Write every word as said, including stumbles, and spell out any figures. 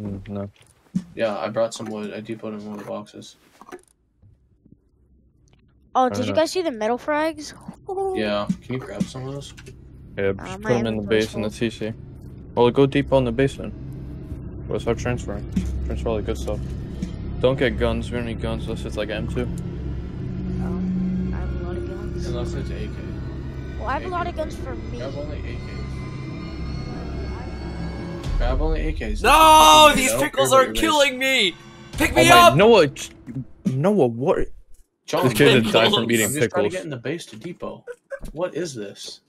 Mm, no. Yeah, I brought some wood. I do put in one of the boxes. Oh, did you know. guys see the metal frags? Yeah. Can you grab some of those? Yeah, just uh, put them in the base in the T C. Well, go deep on the basement. We'll start transferring. Transfer all the good stuff. Don't get guns. We don't need guns unless it's like M two. No, I have a lot of guns. Unless it's A K. Well, I have A K. a lot of guns for me. Grab only A Ks. Grab only A Ks. No, these pickles are killing me. Pick me up. Noah, Noah, what? John, this kid died from eating pickles. I'm just trying to get in the base to depot. What is this?